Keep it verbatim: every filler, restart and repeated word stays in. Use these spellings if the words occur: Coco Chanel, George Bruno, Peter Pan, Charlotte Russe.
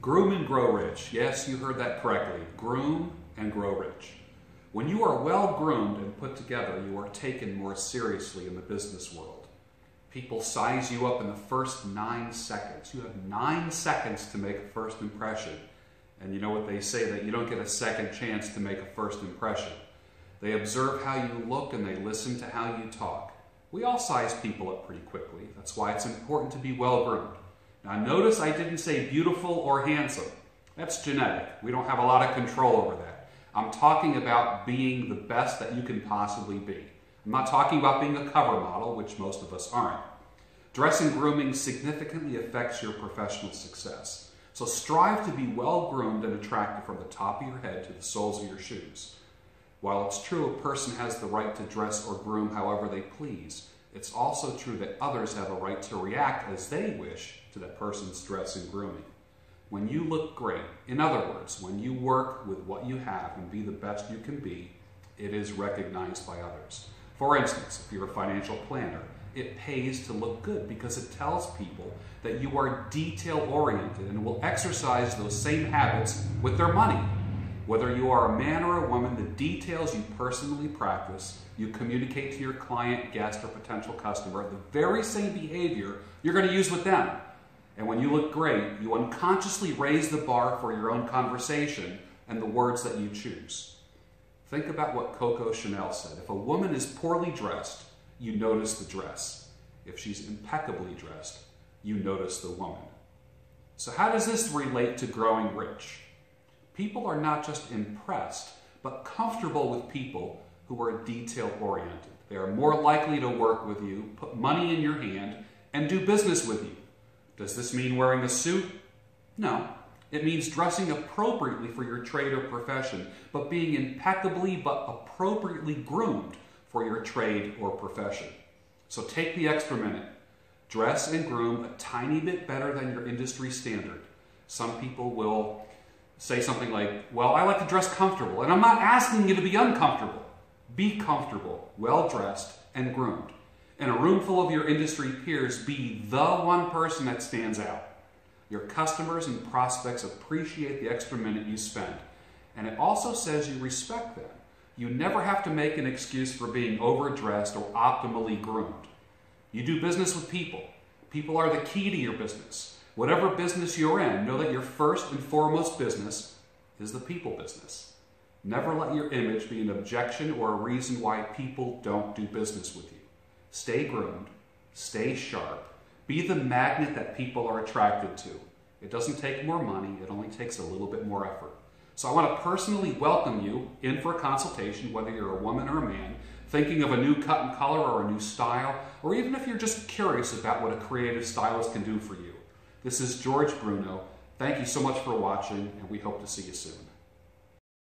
Groom and grow rich. Yes, you heard that correctly. Groom and grow rich. When you are well groomed and put together, you are taken more seriously in the business world. People size you up in the first nine seconds. You have nine seconds to make a first impression. And you know what they say, that you don't get a second chance to make a first impression. They observe how you look and they listen to how you talk. We all size people up pretty quickly. That's why it's important to be well-groomed. Now notice I didn't say beautiful or handsome. That's genetic. We don't have a lot of control over that. I'm talking about being the best that you can possibly be. I'm not talking about being a cover model, which most of us aren't. Dress and grooming significantly affects your professional success. So strive to be well-groomed and attractive from the top of your head to the soles of your shoes. While it's true a person has the right to dress or groom however they please, it's also true that others have a right to react as they wish to that person's dress and grooming. When you look great, in other words, when you work with what you have and be the best you can be, it is recognized by others. For instance, if you're a financial planner, it pays to look good because it tells people that you are detail-oriented and will exercise those same habits with their money. Whether you are a man or a woman, the details you personally practice, you communicate to your client, guest, or potential customer, the very same behavior you're going to use with them. And when you look great, you unconsciously raise the bar for your own conversation and the words that you choose. Think about what Coco Chanel said. If a woman is poorly dressed, you notice the dress. If she's impeccably dressed, you notice the woman. So how does this relate to growing rich? People are not just impressed, but comfortable with people who are detail-oriented. They are more likely to work with you, put money in your hand, and do business with you. Does this mean wearing a suit? No. It means dressing appropriately for your trade or profession, but being impeccably but appropriately groomed for your trade or profession. So take the extra minute. Dress and groom a tiny bit better than your industry standard. Some people will say something like, well, I like to dress comfortable, and I'm not asking you to be uncomfortable. Be comfortable, well-dressed, and groomed. In a room full of your industry peers, be the one person that stands out. Your customers and prospects appreciate the extra minute you spend, and it also says you respect them. You never have to make an excuse for being overdressed or optimally groomed. You do business with people. People are the key to your business. Whatever business you're in, know that your first and foremost business is the people business. Never let your image be an objection or a reason why people don't do business with you. Stay groomed, stay sharp, be the magnet that people are attracted to. It doesn't take more money, it only takes a little bit more effort. So I want to personally welcome you in for a consultation, whether you're a woman or a man, thinking of a new cut and color or a new style, or even if you're just curious about what a creative stylist can do for you. This is George Bruno. Thank you so much for watching, and we hope to see you soon.